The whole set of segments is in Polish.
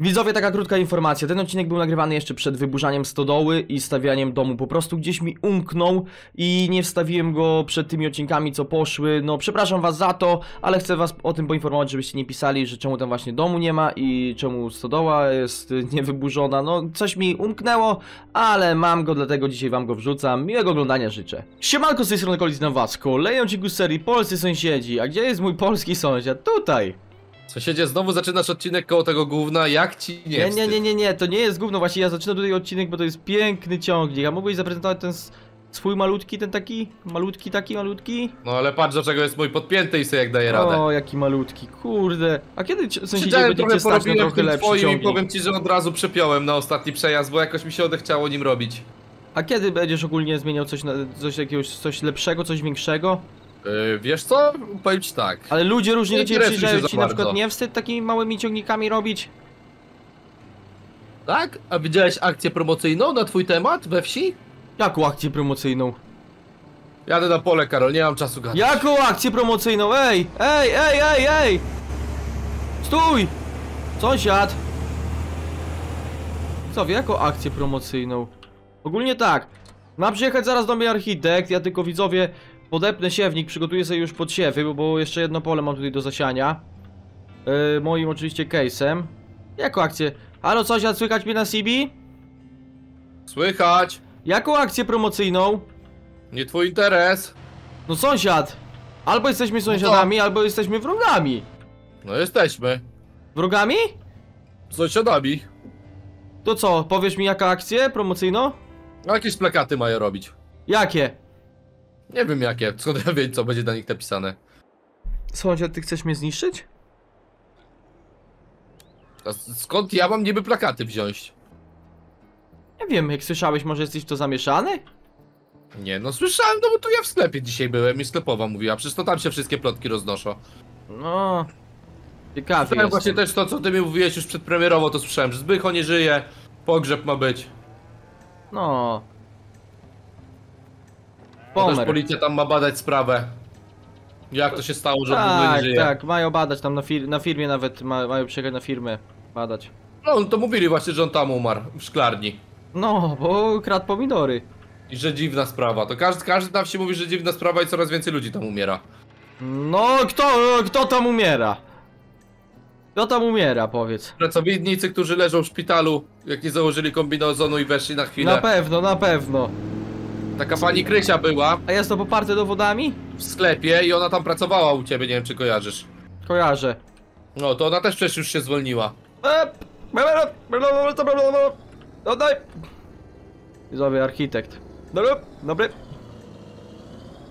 Widzowie, taka krótka informacja. Ten odcinek był nagrywany jeszcze przed wyburzaniem stodoły i stawianiem domu. Po prostu gdzieś mi umknął i nie wstawiłem go przed tymi odcinkami, co poszły. No, przepraszam was za to, ale chcę was o tym poinformować, żebyście nie pisali, że czemu tam właśnie domu nie ma i czemu stodoła jest niewyburzona. No, coś mi umknęło, ale mam go, dlatego dzisiaj wam go wrzucam. Miłego oglądania życzę. Siemanko, z tej strony Kolis na was. Kolejny odcinek z serii Polscy Sąsiedzi. A gdzie jest mój polski sąsiad? Tutaj! Sąsiedzie, znowu zaczynasz odcinek koło tego gówna, jak ci nie wstyd? Nie, to nie jest gówno, właśnie ja zaczynam tutaj odcinek, bo to jest piękny ciągnik. A mógłbyś zaprezentować ten swój malutki, ten taki? Malutki, taki malutki? No ale patrz, do czego jest mój podpięty i sobie jak daje radę. O, jaki malutki, kurde. A kiedy sąsiedzie będziecie stać na trochę lepszy ciągnik? I powiem ci, że od razu przepiąłem na ostatni przejazd, bo jakoś mi się odechciało nim robić. A kiedy będziesz ogólnie zmieniał coś, coś lepszego, coś większego? Wiesz co? Powiem ci tak. Ale ludzie różnie do ciebie przyjeżdżają, ci na przykład nie wstyd takimi małymi ciągnikami robić? Tak? A widziałeś akcję promocyjną na twój temat we wsi? Jaką akcję promocyjną? Jadę na pole, Karol, nie mam czasu gadać. Jaką akcję promocyjną? Ej! Ej, ej, ej, ej! Stój! Sąsiad! Co wie, jaką akcję promocyjną? Ogólnie tak. Ma przyjechać zaraz do mnie architekt, ja tylko widzowie... Podepnę siewnik, przygotuję sobie już podsiewy, bo jeszcze jedno pole mam tutaj do zasiania. Moim oczywiście case'em. Jaką akcję? Halo, sąsiad, słychać mnie na CB? Słychać. Jaką akcję promocyjną? Nie twój interes. No sąsiad, albo jesteśmy sąsiadami, albo jesteśmy wrogami. No jesteśmy. Wrogami? Sąsiadami. To co, powiesz mi jaką akcję promocyjną? Jakieś plakaty mają robić. Jakie? Nie wiem jakie, skąd ja wiem co będzie na nich napisane. Sąsiad, ty chcesz mnie zniszczyć? A skąd ja mam niby plakaty wziąć? Nie wiem, jak słyszałeś, może jesteś w to zamieszany? Nie, no słyszałem, no bo tu ja w sklepie dzisiaj byłem i sklepowa mówiła, przecież to tam się wszystkie plotki roznoszą. No... Ciekawie słyszałem właśnie też to, co ty mi mówiłeś już przedpremierowo, to słyszałem, że Zbycho nie żyje, pogrzeb ma być. No... Też policja tam ma badać sprawę. Jak to się stało, że tak, nie żyje. Tak, mają badać tam na firmie nawet, mają przyjechać na firmę badać. No to mówili właśnie, że on tam umarł, w szklarni. No, bo kradł pomidory. I że dziwna sprawa, to każdy tam się mówi, że dziwna sprawa i coraz więcej ludzi tam umiera. No, kto tam umiera? Kto tam umiera, powiedz? Pracownicy, którzy leżą w szpitalu, jak nie założyli kombinezonu i weszli na chwilę. Na pewno, na pewno. Taka pani Krysia była. A jest to poparte dowodami? W sklepie i ona tam pracowała u ciebie, nie wiem czy kojarzysz. Kojarzę. No to ona też przecież już się zwolniła. Dodaj. Widzowie, architekt. Dobry.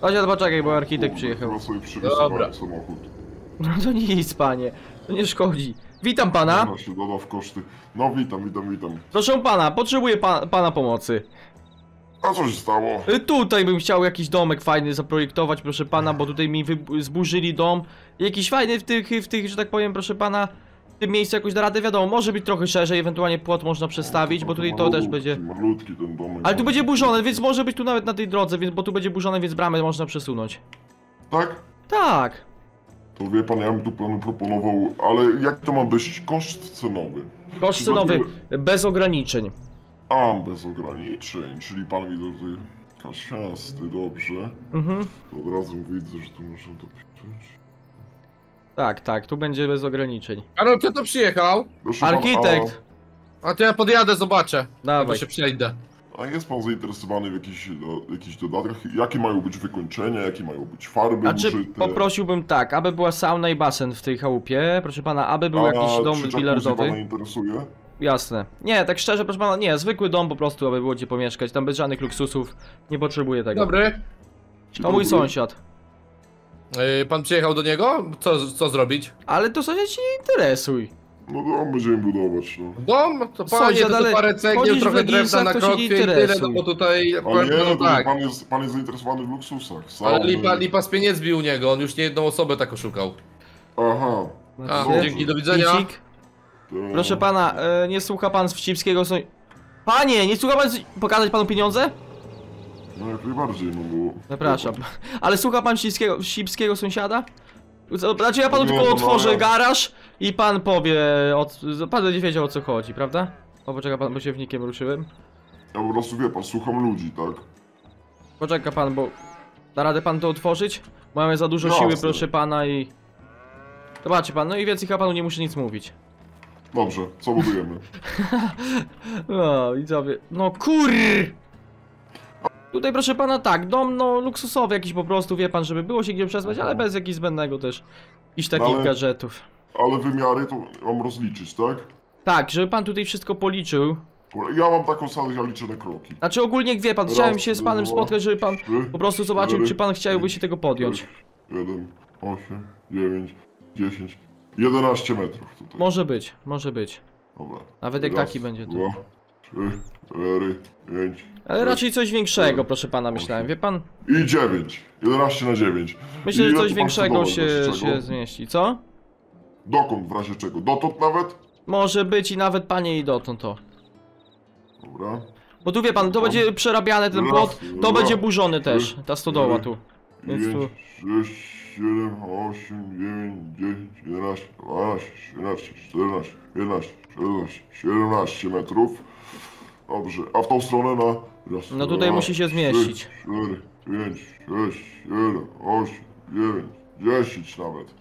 Asia, poczekaj, bo architekt przyjechał. Dobra. No to nic, panie. To nie szkodzi. Witam pana. No witam. Proszę pana, potrzebuję pana pomocy. A co się stało? Tutaj bym chciał jakiś domek fajny zaprojektować, proszę pana, bo tutaj mi zburzyli dom. Jakiś fajny w tych, że tak powiem, proszę pana, w tym miejscu jakoś da radę, wiadomo, może być trochę szerzej, ewentualnie płot można przestawić, bo tutaj to też będzie... Malutki ten domek. Ale tu będzie burzone, więc może być tu nawet na tej drodze, więc, bo tu będzie burzone, więc bramę można przesunąć. Tak? Tak. To wie pan, ja bym tu panu proponował, ale jak to ma być? Koszt cenowy. Koszt cenowy, bez ograniczeń. A, bez ograniczeń, czyli pan widzę tutaj kasiasty, dobrze. To od razu widzę, że tu muszę to pisać. Tak, tu będzie bez ograniczeń. Karol, kto to przyjechał? Proszę architekt! Pan, a to ja podjadę, zobaczę. Dawaj. Się przejdę. A jest pan zainteresowany w jakichś dodatkach? Jakie mają być wykończenia, jakie mają być farby? Znaczy, poprosiłbym tak, aby była sauna i basen w tej chałupie. Proszę pana, aby był jakiś dom bilardowy. Pana interesuje? Jasne. Nie, tak szczerze, proszę pana, nie, zwykły dom po prostu, aby było gdzie pomieszkać, tam bez żadnych luksusów, nie potrzebuję tego. Dobry. To mój sąsiad. Pan przyjechał do niego? Co zrobić? Ale to sąsiad się nie interesuj. No dom będziemy budować, no. Dom? To panie, sąsiad, to parę cegieł, trochę drewna na krokwie i tyle, no bo tutaj... Ale nie, no tak. pan jest zainteresowany w luksusach. Ale lipa z pieniędzy bił niego, on już nie jedną osobę tak oszukał. Aha. Dzięki, do widzenia. Proszę pana, nie słucha pan z wścibskiego są... Panie, nie słucha pan z... Pokazać panu pieniądze? No jak najbardziej, no bo... Zapraszam. Ale słucha pan wścibskiego sąsiada? Znaczy ja panu tylko otworzę garaż i pan powie, pan będzie wiedział o co chodzi, prawda? O, poczeka pan, bo się wnikiem ruszyłem. Ja po prostu wie pan, słucham ludzi, tak? Poczeka pan, bo... Da radę pan to otworzyć? Mamy za dużo siły, proszę pana i... Zobaczy pan, no i więcej chyba panu nie muszę nic mówić. Dobrze, co budujemy? No, widzowie... No kur... Tutaj proszę pana tak, dom no luksusowy jakiś po prostu, wie pan, żeby było się gdzie przespać, ale bez jakiegoś zbędnego też iż takich gadżetów. Ale wymiary to mam rozliczyć, tak? Tak, żeby pan tutaj wszystko policzył. Ja mam taką salę, ja liczę na kroki. Znaczy ogólnie wie pan, chciałem się z panem spotkać, żeby pan po prostu zobaczył, czy pan chciałby się tego podjąć. 1, 8, 9, 10, 11 metrów tutaj. Może być, może być. Dobra. Nawet jak taki będzie tu. 4, 5, ale raczej coś większego, proszę pana, myślałem, wie pan? I 9, 11 na 9. Myślę, że coś większego się zmieści, co? Dokąd w razie czego? Dotąd nawet? Może być i nawet panie i dotąd to. Dobra. Bo tu wie pan, to będzie przerabiany ten płot, to będzie burzony też, ta stodoła tu. Więc tu... 6, 7, 8, 9, 10, 11, 12, 13, 14, 15, 16, 17 metrów. Dobrze, a w tą stronę na... Raz, no tutaj dwa, musi się zmieścić. 4, 5, 6, 7, 8, 9, 10 nawet.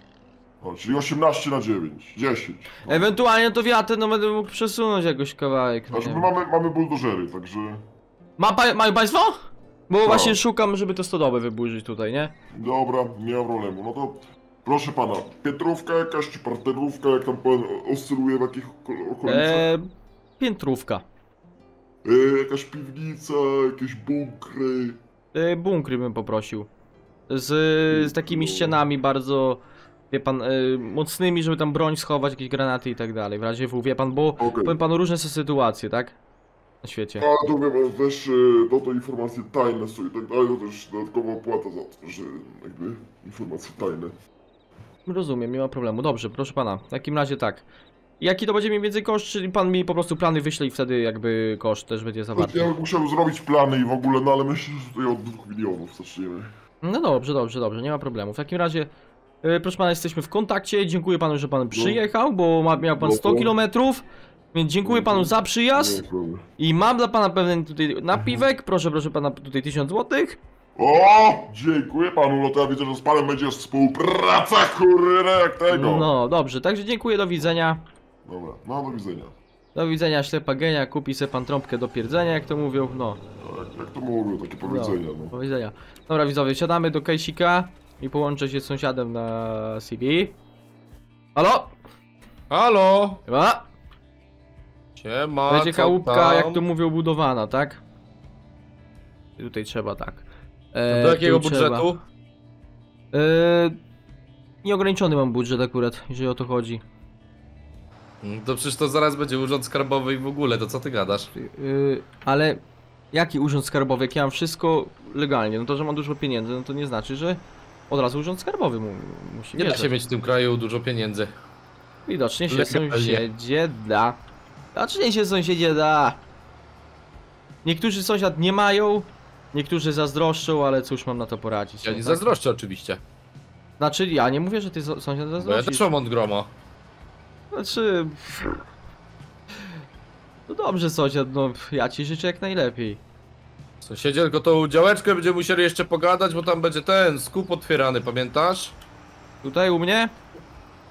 No, czyli 18 na 9, 10. No. Ewentualnie to wiatr, no będę mógł przesunąć jakoś kawałek. Znaczy my mamy buldożery, także... Mają państwo? Bo tak. Właśnie szukam, żeby to stodoły wyburzyć tutaj, nie? Dobra, nie ma problemu, no to... Proszę pana, piętrówka jakaś, czy parterówka, jak tam pan oscyluje w jakich okolicach? Piętrówka. Jakaś piwnica, jakieś bunkry. Bunkry bym poprosił. Z takimi ścianami bardzo, wie pan, mocnymi, żeby tam broń schować, jakieś granaty i tak dalej. W razie w, wie pan, bo powiem panu różne są sytuacje, tak? Na świecie. A to wiem, też no to informacje tajne są i tak dalej, to też dodatkowa opłata za to, że jakby informacje tajne. Rozumiem, nie ma problemu. Dobrze, proszę pana, w takim razie tak. Jaki to będzie mniej więcej koszt, czyli pan mi po prostu plany wyśle i wtedy jakby koszt też będzie zawarty? Ja musiałem zrobić plany i w ogóle, no ale myślę, że tutaj od 2 milionów zaczniemy. No dobrze, dobrze, dobrze, nie ma problemu. W takim razie, proszę pana, jesteśmy w kontakcie. Dziękuję panu, że pan przyjechał, bo miał pan 100 km. Więc dziękuję panu za przyjazd. I mam dla pana pewien tutaj napiwek. Proszę, proszę pana, tutaj 1000 zł. O, dziękuję panu, no to ja widzę, że z panem będzie współpraca, kurwa, jak tego. No dobrze, także dziękuję, do widzenia. Dobra, no do widzenia. Do widzenia, ślepa genia, kupi se pan trąbkę do pierdzenia, jak to mówią, no. Jak to mówią, takie powiedzenia, no. Powiedzenia. Dobra widzowie, siadamy do Kajsika i połączę się z sąsiadem na CV. Halo? Halo? Siema? Siema, będzie chałupka, jak to mówią, budowana, tak? I tutaj trzeba, tak. Do jakiego budżetu? Nieograniczony mam budżet akurat, jeżeli o to chodzi. To przecież to zaraz będzie urząd skarbowy i w ogóle, to co ty gadasz? Ale jaki urząd skarbowy? Jak ja mam wszystko legalnie, no to, że mam dużo pieniędzy, no to nie znaczy, że od razu urząd skarbowy musi... Nie da się mieć w tym kraju dużo pieniędzy. Widocznie się sąsiedzie da. Znaczy się sąsiedzie da. Niektórzy sąsiad nie mają, niektórzy zazdroszczą, ale cóż mam na to poradzić. Ja nie zazdroszczę oczywiście. Znaczy ja nie mówię, że ty sąsiad zazdrościsz. Ja też mam od groma. Znaczy... No dobrze sąsiad, no ja ci życzę jak najlepiej. Sąsiedzie, tylko tą działeczkę będziemy musieli jeszcze pogadać, bo tam będzie ten skup otwierany, pamiętasz? Tutaj u mnie?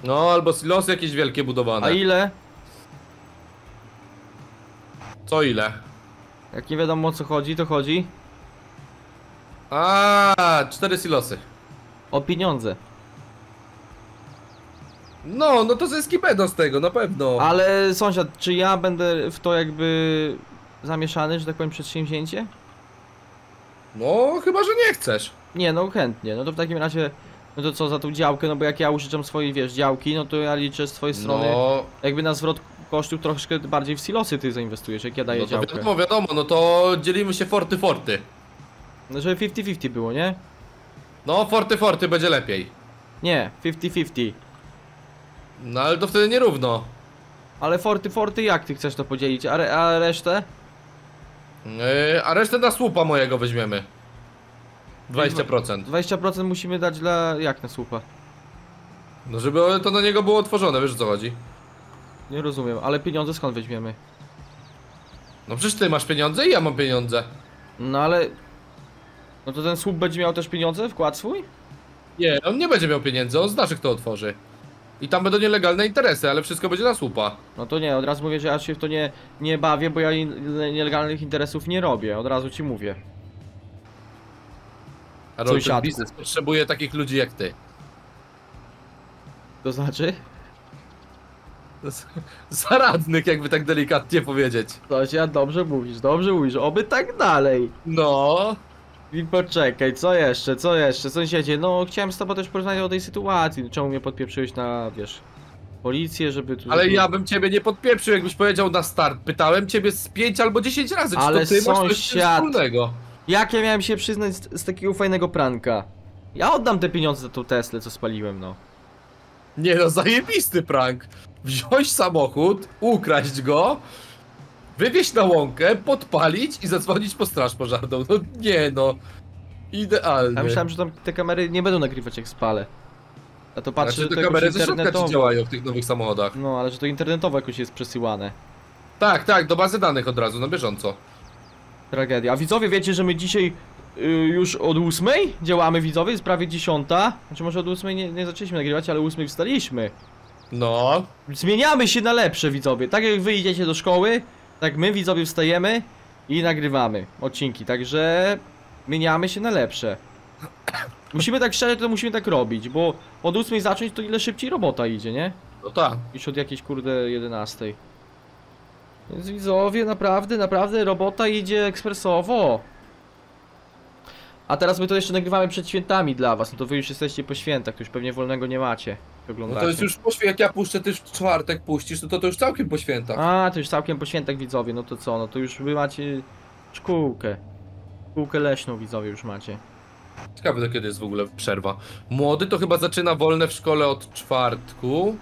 No, albo silosy jakieś wielkie budowane. A ile? Co ile? Jak nie wiadomo o co chodzi, to chodzi. A 4 silosy. O pieniądze. No, no to zyski będą z tego, na pewno. Ale sąsiad, czy ja będę w to jakby zamieszany, że tak powiem, przedsięwzięcie? No, chyba, że nie chcesz. Nie, no chętnie, no to w takim razie, no to co za tą działkę, no bo jak ja użyczam swojej, wiesz, działki, no to ja liczę z twojej strony, no... jakby na zwrot kosztów troszkę bardziej w silosy ty zainwestujesz, jak ja daję działkę. No to wiadomo, wiadomo, no to dzielimy się forty-forty. No żeby 50-50 było, nie? No, forty-forty będzie lepiej. Nie, 50-50. No ale to wtedy nierówno. Ale forty jak ty chcesz to podzielić? A resztę? A resztę na słupa mojego weźmiemy. 20%. 20% musimy dać dla... jak na słupa? No żeby to do niego było otworzone, wiesz o co chodzi? Nie rozumiem, ale pieniądze skąd weźmiemy? No przecież ty masz pieniądze i ja mam pieniądze. No ale... No to ten słup będzie miał też pieniądze, wkład swój? Nie, on nie będzie miał pieniędzy, on z naszych to otworzy. I tam będą nielegalne interesy, ale wszystko będzie na słupa. No to nie, od razu mówię, że ja się w to nie bawię, bo ja nielegalnych interesów nie robię, od razu ci mówię. A ten biznes potrzebuje takich ludzi jak ty. To znaczy? Zaradnych, jakby tak delikatnie powiedzieć. Coś, ja dobrze mówisz, oby tak dalej. No. I poczekaj, co jeszcze, sąsiedzie, no chciałem z tobą też porozmawiać o tej sytuacji, czemu mnie podpieprzyłeś na, wiesz, policję, żeby tu... Ale ja bym ciebie nie podpieprzył, jakbyś powiedział na start, pytałem ciebie z 5 albo 10 razy, czy ale to ty sąsiad, masz coś wspólnego. Jak ja miałem się przyznać z takiego fajnego pranka? Ja oddam te pieniądze za tą Teslę, co spaliłem, no. Nie no, zajebisty prank, wziąć samochód, ukraść go, wywieźć na łąkę, podpalić i zadzwonić po straż pożarną. No nie no, idealnie. Ja myślałem, że tam te kamery nie będą nagrywać jak spalę. A to patrzę, znaczy, że te kamery ze środka ci działają w tych nowych samochodach. No ale że to internetowo jakoś jest przesyłane. Tak, tak, do bazy danych od razu, na bieżąco. Tragedia. A widzowie, wiecie, że my dzisiaj już od 8 działamy, widzowie, jest prawie 10. Znaczy może od 8 nie zaczęliśmy nagrywać, ale o 8 wstaliśmy. No. Zmieniamy się na lepsze, widzowie. Tak jak wy idziecie do szkoły, tak my, widzowie, wstajemy i nagrywamy odcinki, także zmieniamy się na lepsze. Musimy tak szczerze, to musimy tak robić, bo od 8 zacząć to ile szybciej robota idzie, nie? No tak. Już od jakiejś kurde 11. Więc widzowie, naprawdę robota idzie ekspresowo. A teraz my to jeszcze nagrywamy przed świętami dla was, no to wy już jesteście po świętach, to już pewnie wolnego nie macie. No to jest już po świętach, jak ja puszczę, ty w czwartek puścisz, no to już całkiem po świętach. A, to już całkiem po świętach, widzowie, no to co, no to już wy macie szkółkę. Szkółkę leśną, widzowie, już macie. Ciekawe, do kiedy jest w ogóle przerwa. Młody to chyba zaczyna wolne w szkole od czwartku.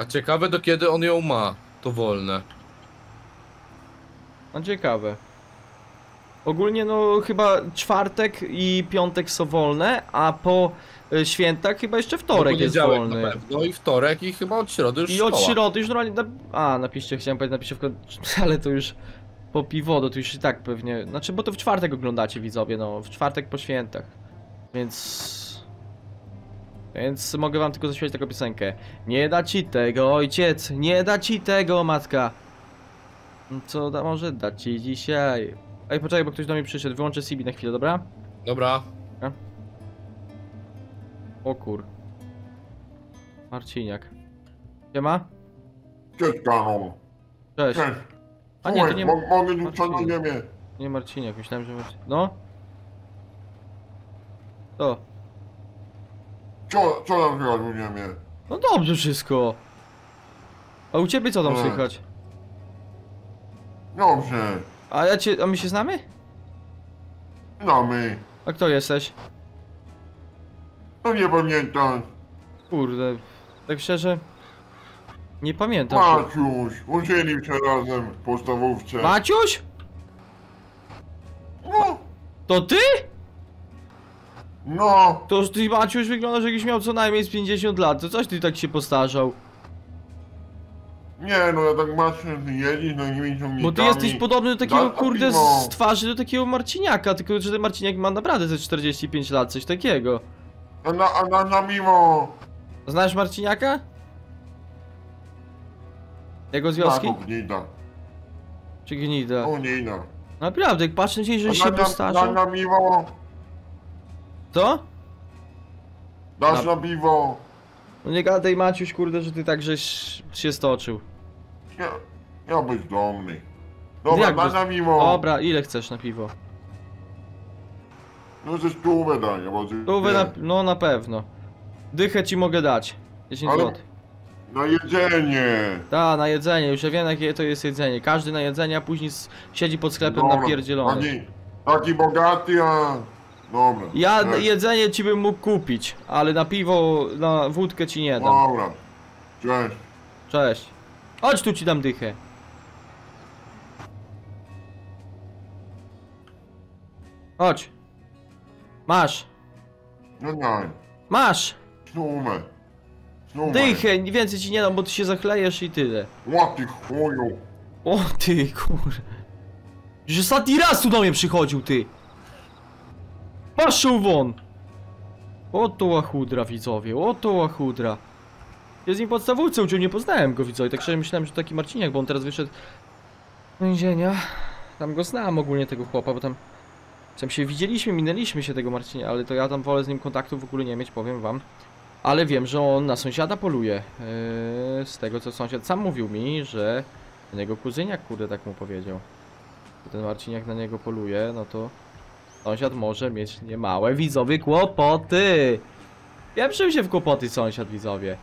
A ciekawe, do kiedy on ją ma, to wolne. No ciekawe. Ogólnie no chyba czwartek i piątek są wolne, a po świętach chyba jeszcze wtorek jest wolny. Na pewno i wtorek i chyba od środy już szkoła. I od środy już normalnie... A, napiszcie, chciałem powiedzieć, napiszcie ale to już po piwodo, to już i tak pewnie... Znaczy, bo to w czwartek oglądacie, widzowie, no, w czwartek po świętach. Więc mogę wam tylko zaśpiewać taką piosenkę. Nie da ci tego ojciec, nie da ci tego matka. Co da może dać ci dzisiaj? Ej, poczekaj, bo ktoś do mnie przyszedł. Wyłączę CB na chwilę, dobra? Dobra. A? O kur... Marciniak. Siema? Cześć, Karol. Cześć. A nie, to nie... Mogę niczego nie mieć. Nie Marciniak, myślałem, że... No? To. Co tam słychać u mnie? No dobrze wszystko. A u ciebie co tam słychać? Dobrze. A my się znamy? Znamy. A kto jesteś? No nie pamiętam. Kurde, tak szczerze... Nie pamiętam. Maciuś, uczyli się razem w podstawówce. Maciuś? No. To ty? No. To ty, Maciuś, wyglądasz, jakbyś miał co najmniej z 50 lat, to coś ty tak się postarzał. Nie no, ja tak maczę, ty jedziesz do nimi ciągnikami. Bo ty jesteś podobny do takiego kurde z twarzy do takiego Marciniaka, tylko że ten Marciniak ma naprawdę ze 45 lat, coś takiego. A na mimo. Znasz Marciniaka? Jego związki? Tak, gnida. Czy gnida? O gnida. Naprawdę, jak patrzę dzisiaj, że się postarzał. Dasz na piwo. Co? Dasz na piwo. No nie gadaj, Maciuś, kurde, że ty tak żeś się stoczył. Ja być domny. Dobra, daj na piwo. Dobra, ile chcesz na piwo? No ze stówę daj, bo no na pewno. Dychę ci mogę dać. 10 zł. Na jedzenie. Tak, na jedzenie, już ja wiem jakie to jest jedzenie. Każdy na jedzenie, a później siedzi pod sklepem napierdzielony. Taki bogaty, a... Dobra. Ja jedzenie ci bym mógł kupić, ale na piwo, na wódkę ci nie dam. Dobra. Cześć. Cześć. Chodź tu, ci dam dychę. Chodź. Masz. No nie. Masz! Dychę, więcej ci nie dam, bo ty się zachlejesz i tyle. Łapik chuju. O ty kur... Już ostatni raz tu do mnie przychodził, ty! Paszył won! O to łachudra, widzowie, o to łachudra. Ja z nim podstawówce uczył, nie poznałem go, widzowie, tak szczerze myślałem, że to taki Marciniak, bo on teraz wyszedł z więzienia. Tam go znałem ogólnie, tego chłopa, bo tam się widzieliśmy, minęliśmy się tego Marcinia, ale to ja tam wolę z nim kontaktu w ogóle nie mieć, powiem wam. Ale wiem, że on na sąsiada poluje. Z tego, co sąsiad sam mówił mi, że na jego kuzyniak, kurde, tak mu powiedział. Ten Marciniak na niego poluje, no to sąsiad może mieć niemałe, widzowie, kłopoty. Pieprzył się w kłopoty sąsiad, widzowie.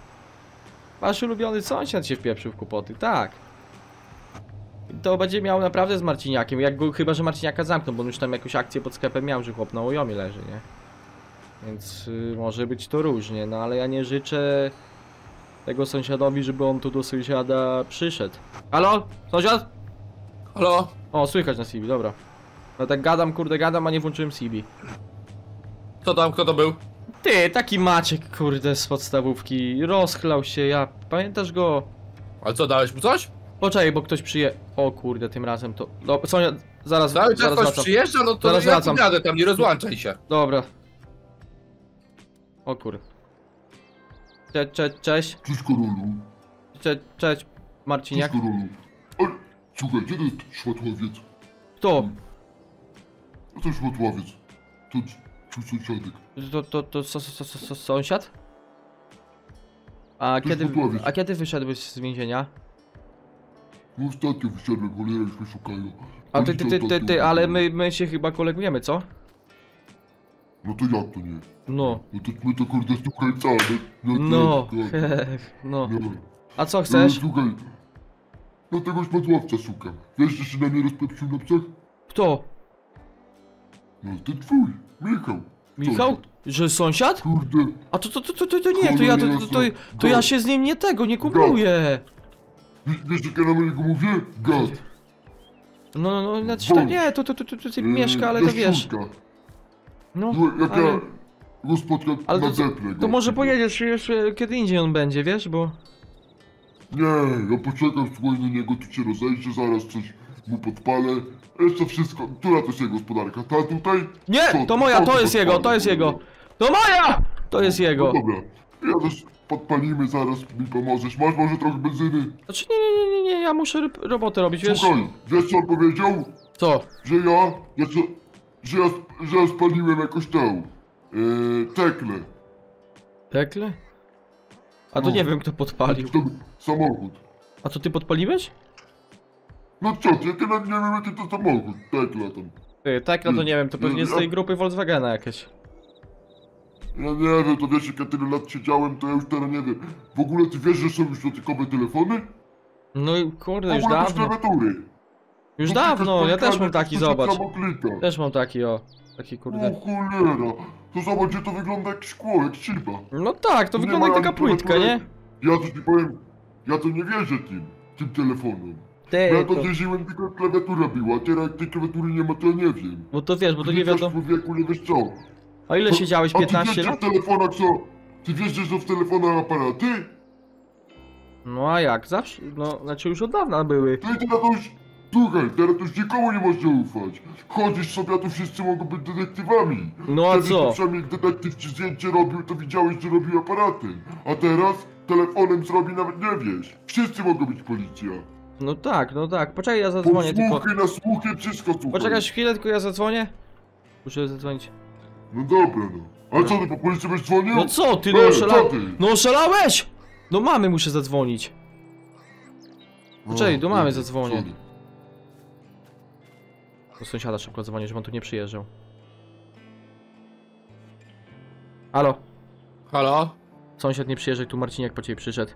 Wasz ulubiony sąsiad się wpieprzył w kłopoty, tak. To będzie miał naprawdę z Marciniakiem, jak go, chyba że Marciniaka zamknął, bo on już tam jakąś akcję pod sklepem miał, że chłop na ujomie leży, nie? Więc może być to różnie, no ale ja nie życzę tego sąsiadowi, żeby on tu do sąsiada przyszedł. Halo? Sąsiad? Halo? O, słychać na CB, dobra. No tak gadam, kurde, gadam, a nie włączyłem CB. Co tam, kto to był? Ty, taki Maciek, kurde, z podstawówki, rozchlał się, ja... Pamiętasz go? Ale co, dałeś mu coś? Poczekaj, bo ktoś O kurde, tym razem to... No, sąsiad, zaraz ktoś przyjeżdża, no to zaraz ja wracam. Jadę tam, nie rozłączaj się. Dobra. O kurde. Cześć. Cześć, Karolu. Cześć, Marciniak. Cześć, Karolu. Ej, słuchaj, gdzie ten światławiec? Kto? A ten światławiec. To twój sąsiadek. To sąsiad? A kiedy wyszedłeś z więzienia? No ostatnio wysiadłem, cholera już szukają. A ty, ale my się chyba kolegujemy, co? No to jak to nie? No. No to my to kurde z Ukraińcami. No. No. A co chcesz? No słuchaj. No tego spadławca szukam. Wiesz, że się na mnie rozpieprzył na psach? Kto? No to twój, Michał. Michał? Że sąsiad? Kurde. A to nie, to ja się z nim nie kupuję. Wiesz, jak ja na niego mówię? Gad. No, znaczy to nie, to mieszka, ale to wiesz. No, jak ale... ja go spotkam, ale na zeple go. To może pojedziesz jeszcze kiedy indziej on będzie, wiesz, bo... Nie, ja poczekam, słuchaj, na niego, tu się rozejrzę, zaraz coś mu podpalę. Jeszcze wszystko, która to jest jego gospodarka, ta tutaj? Nie, to moja, to jest jego, to jest jego. To moja! To jest jego. No dobra, ja też... Podpalimy, zaraz mi pomożesz. Masz może trochę benzyny? Znaczy nie, ja muszę robotę robić, wiesz? Słuchaj, wiesz co on powiedział? Co? Że ja spaliłem jakoś tą... Teklę. Teklę? A to no. Nie wiem, kto podpalił. To samochód. A to ty podpaliłeś? No co ty, ja nie wiem, jaki to samochód. Tekla tam. Ty, Tekla to nie wiem, to pewnie z tej grupy Volkswagena jakieś. Ja nie wiem, to wiesz, jak ja tyle lat siedziałem, to ja już teraz nie wiem. W ogóle ty wiesz, że są już dotykowe telefony? No i kurde, już dawno. Już dawno, ja też mam taki, zobacz. Też mam taki, o. Taki kurde. O cholera, to zobacz, że to wygląda jak szkło, jak szyba. No tak, to wygląda jak taka płytka, nie? Ja to ci powiem, ja to nie wierzę tym telefonom. Ja to wierzyłem, tylko klawiatura była, teraz jak tej klawiatury nie ma, to ja nie wiem. Bo to wiesz, bo to nie wiadomo. Człowieku, nie wiesz co. A ile siedziałeś? 15 lat? Ty wiesz, że w telefonach co? Ty wiesz, że są w telefonach aparaty? No a jak? Zawsze, no znaczy już od dawna były. Ty teraz to już, słuchaj, teraz to już nikomu nie można ufać. Chodzisz sobie, a tu wszyscy mogą być detektywami. No a co? Przynajmniej jak detektyw ci zdjęcie robił, to widziałeś, że robił aparaty. A teraz telefonem zrobi, nawet nie wiesz. Wszyscy mogą być policja. No tak, poczekaj, ja zadzwonię. Posłuchy, tylko... na słuchy, wszystko słuchaj. Poczekaj chwilę, tylko ja zadzwonię. Muszę zadzwonić. No dobra, no. A co ty, po policji byś dzwonił? No co ty, no oszalałeś! Do mamy muszę zadzwonić. Poczekaj, do mamy zadzwonię. Do sąsiada szybko dzwonię, żeby on tu nie przyjeżdżał. Halo? Halo? Sąsiad, nie przyjeżdżaj tu, Marciniak po ciebie przyszedł.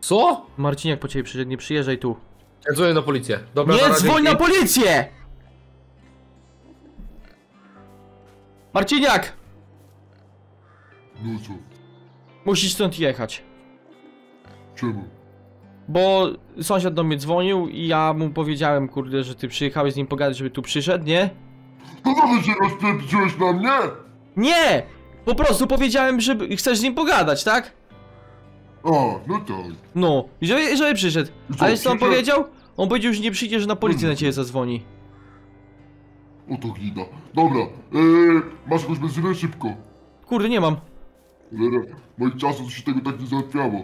Co? Marciniak po ciebie przyszedł, nie przyjeżdżaj tu. Ja dzwonię na policję. Dobra, nie dzwoń na policję! Marciniak! No co? Musisz stąd jechać. Czemu? Bo sąsiad do mnie dzwonił i ja mu powiedziałem, kurde, że ty przyjechałeś z nim pogadać, żeby tu przyszedł, nie? No to ty się rozpieprzyłeś na mnie? Nie! Po prostu powiedziałem, że chcesz z nim pogadać, tak? O, no to. No, żeby przyszedł. A jest co on powiedział? On powiedział, że nie przyjdzie, że na policję na ciebie zadzwoni. O to gnida. Dobra, masz jakąś benzynę szybko. Kurde, nie mam. Moich czasów się tego tak nie załatwiało.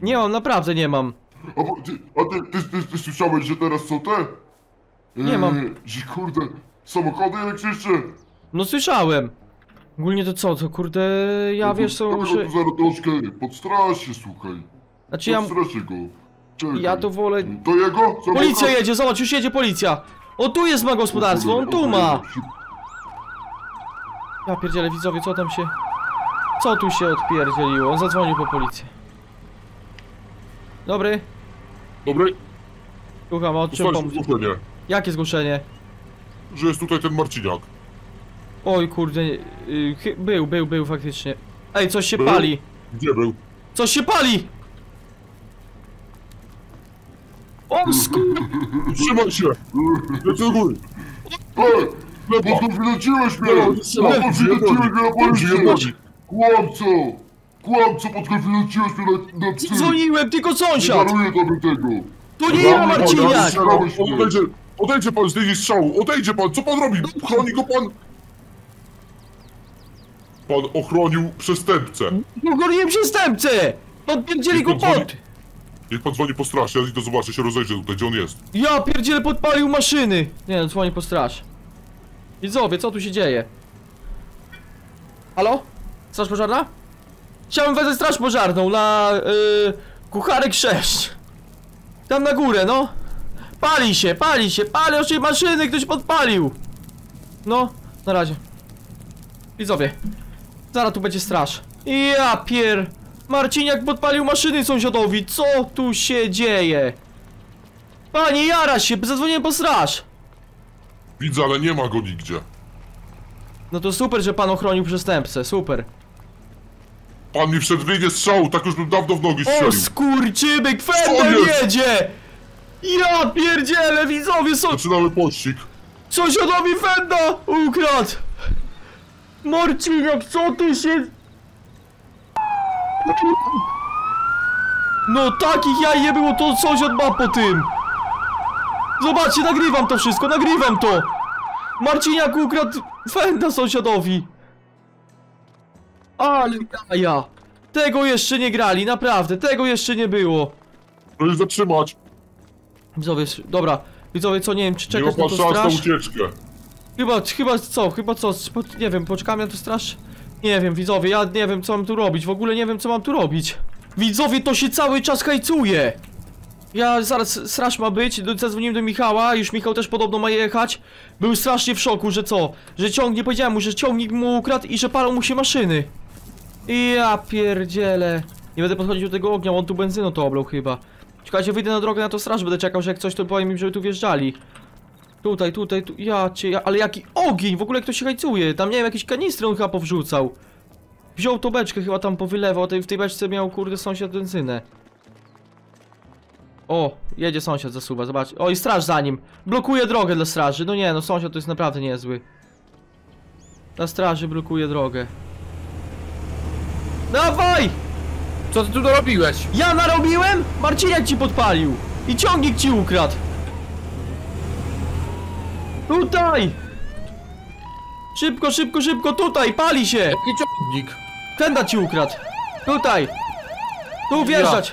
Nie mam, naprawdę nie mam. A ty słyszałeś, że teraz są te? Nie mam. Że kurde, samochody elektryczne. No słyszałem. Ogólnie to co, to kurde, ja no, wiesz co, muszę... Ja zaraz troszkę podstraszę, słuchaj. Znaczy ja... Podstraszę go. Czekaj. Ja to wolę... To jego? Samochody. Policja jedzie, zobacz, już jedzie policja. O, tu jest ma gospodarstwo, on tu ma. Ja pierdzielę, widzowie, co tam się... Co tu się odpierdzieliło? On zadzwonił po policję. Dobry. Dobry. Słucham, o czym pomóc? Zgłoszenie. Jakie zgłoszenie? Że jest tutaj ten Marciniak. Oj kurde, był faktycznie. Ej, coś się pali. Gdzie był? Coś się pali! O skur... Trzymaj się! Lecę do góry! Ej! Lepo, przyleciłeś mnie! Lepo, przyleciłeś mnie na policję! Kłamco! Kłamco, podkręciłeś mnie na psy! Dzwoniłem, tylko sąsiad! Nie daruję tego! To nie ja, Marciniak! Odejdźcie pan z tej strzału! Odejdźcie pan! Co pan robi? Chroni go pan... Pan ochronił przestępcę! Ochroniłem przestępcę! Podpierdzieli go pod! Niech pan dzwoni po straż, ja to zobaczę, się rozejrzę tutaj, gdzie on jest. Ja pierdzielę, podpalił maszyny! Nie no, dzwoni po straż. Widzowie, co tu się dzieje? Halo? Straż pożarna? Chciałem wezwać straż pożarną na... Kucharek 6. Tam na górę, no. Pali się maszyny, ktoś podpalił. No, na razie. Widzowie, zaraz tu będzie straż. Ja pier... Marciniak podpalił maszyny sąsiadowi, co tu się dzieje? Panie, jara się, zadzwoniłem po straż. Widzę, ale nie ma go nigdzie. No to super, że pan ochronił przestępcę, super. Pan mi wszedł w linię strzału, tak już bym dawno w nogi strzelił. O skurczybyk, Fender jedzie! Ja pierdzielę, widzowie są... Zaczynamy pościg. Sąsiadowi Fenda ukradł! Marciniak, co tu się... No takich jaj nie było, to sąsiad ma po tym. Zobaczcie, nagrywam to wszystko, nagrywam to. Marciniak ukradł Fenda sąsiadowi. Ale jaja. Tego jeszcze nie grali, naprawdę, tego jeszcze nie było. Proszę zatrzymać. Widzowie, dobra, widzowie co, nie wiem czy czekać na to straż? Nie ma pan szans na ucieczkę. Chyba co, nie wiem, poczekam na to straż? Nie wiem, widzowie, ja nie wiem co mam tu robić, w ogóle nie wiem co mam tu robić. Widzowie, to się cały czas hajcuje. Ja zaraz, straż ma być, zadzwoniłem do Michała, już Michał też podobno ma jechać. Był strasznie w szoku, że co? Że ciągnik, powiedziałem mu, że ciągnik mu ukradł i że palą mu się maszyny. I ja pierdzielę. Nie będę podchodzić do tego ognia, on tu benzyną to oblał chyba. Czekajcie, wyjdę na drogę na to straż, będę czekał, że jak coś to powiem im, żeby tu wjeżdżali. Tutaj, ale jaki ogień, w ogóle ktoś się hajcuje, tam nie wiem, jakieś kanistry on chyba powrzucał. Wziął tą beczkę, chyba tam powylewał, w tej beczce miał, kurde, sąsiad benzynę. O, jedzie sąsiad, zasuwa, zobaczcie, o i straż za nim, blokuje drogę dla straży, no nie, no sąsiad to jest naprawdę niezły. Dla straży blokuje drogę. Dawaj! Co ty tu narobiłeś? Ja narobiłem? Marciniak ci podpalił i ciągnik ci ukradł. Tutaj! Szybko, tutaj! Pali się! Jaki ciągnik? Fenda ci ukradł! Tutaj! Tu wjeżdżać!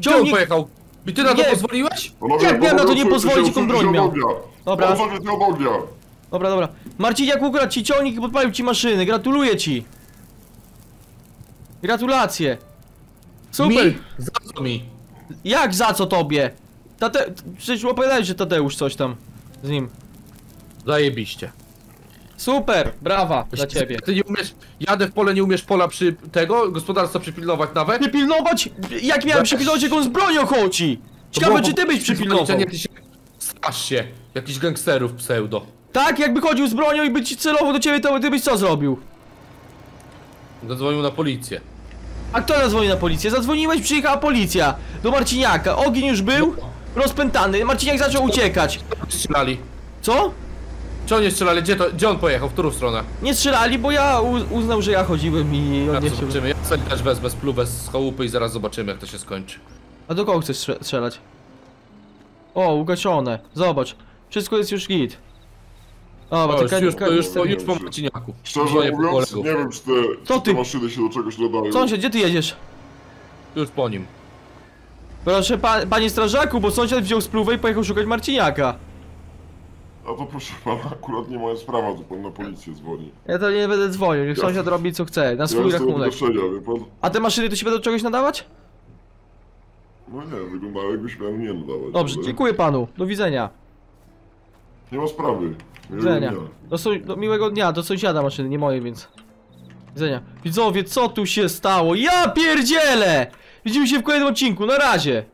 Ciągnik pojechał! I ty na to pozwoliłeś? Jak miałem na to nie pozwolić, jaką broń miał? Dobra. Dobra. Marciniak ukradł ci ciągnik i podpalił ci maszyny. Gratuluję ci! Gratulacje! Super! Za co mi? Jak za co tobie? Przecież opowiadałeś, że Tadeusz coś tam z nim. Zajebiście. Super, brawa dla ciebie. Ty nie umiesz, jadę w pole, nie umiesz pola przy tego, gospodarstwa przypilnować nawet? Przypilnować? Jak miałem przypilnować, jak on z bronią chodzi? Ciekawe, czy ty byś przypilnował? Strasz się, jakichś gangsterów pseudo. Tak, jakby chodził z bronią i by ci celował do ciebie, to ty byś co zrobił? Zadzwonił na policję. A kto zadzwonił na policję? Zadzwoniłeś, przyjechała policja do Marciniaka, ogień już był. Rozpętany, Marciniak zaczął uciekać. Strzelali. Co? Czy oni strzelali? Gdzie on pojechał? W którą stronę? Nie strzelali, bo ja uznał, że ja chodziłem i on nie chciał. Zobaczymy, ja sobie też wezmę bez plu, bez chałupy i zaraz zobaczymy, jak to się skończy. A do kogo chcesz strzelać? O, ugasione. Zobacz. Wszystko jest już git. O, bo to już po Marciniaku. Szczerze mówiąc, nie wiem, czy te maszyny się do czegoś nadają. Sąsiad, gdzie ty jedziesz? Już po nim. Proszę panie strażaku, bo sąsiad wziął spluwę i pojechał szukać Marciniaka. A to proszę pana, akurat nie moja sprawa, to pan na policję dzwoni. Ja to nie będę dzwonił, niech sąsiad robi co chce, na swój rachunek. A te maszyny to się będą czegoś nadawać? No nie, wyglądało jakbyś miał nie nadawać. Dobrze, dziękuję panu, do widzenia. Nie ma sprawy. Do miłego dnia, do sąsiada maszyny, nie mojej, więc. Widzenia. Widzowie, co tu się stało? Ja pierdzielę! Widzimy się w kolejnym odcinku, na razie!